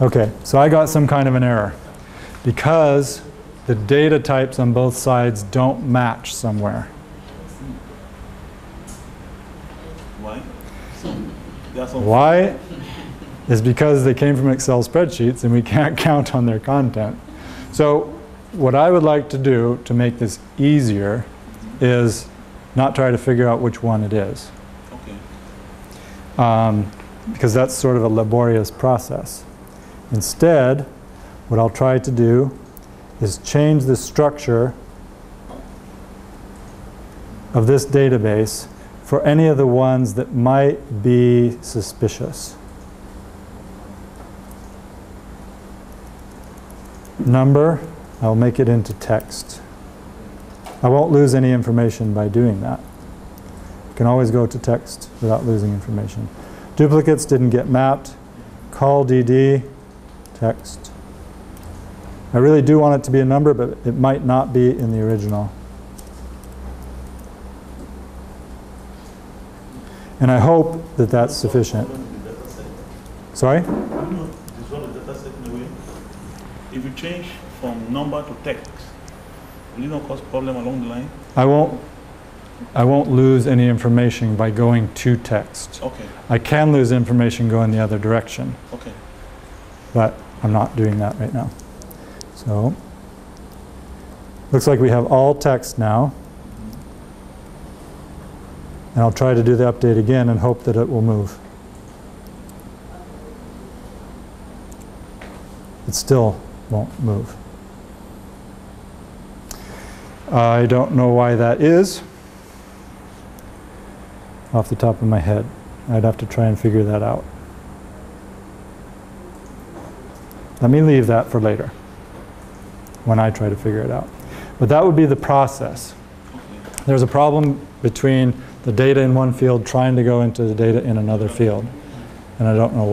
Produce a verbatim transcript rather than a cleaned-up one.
Okay, so I got some kind of an error because the data types on both sides don't match somewhere. Why? Why? Is because they came from Excel spreadsheets and we can't count on their content. So what I would like to do to make this easier is not try to figure out which one it is. Okay. Um, because that's sort of a laborious process. Instead, what I'll try to do is change the structure of this database for any of the ones that might be suspicious. Number, I'll make it into text. I won't lose any information by doing that. You can always go to text without losing information. Duplicates didn't get mapped. Call D D, text. I really do want it to be a number, but it might not be in the original. And I hope that that's sufficient. Sorry? If you change from number to text, will you not cause problem along the line? I won't, I won't lose any information by going to text. Okay. I can lose information going the other direction. Okay. But I'm not doing that right now. So, looks like we have all text now. And I'll try to do the update again and hope that it will move. It still won't move. I don't know why that is off the top of my head. I'd have to try and figure that out. Let me leave that for later when I try to figure it out. But that would be the process. There's a problem between the data in one field trying to go into the data in another field, and I don't know why.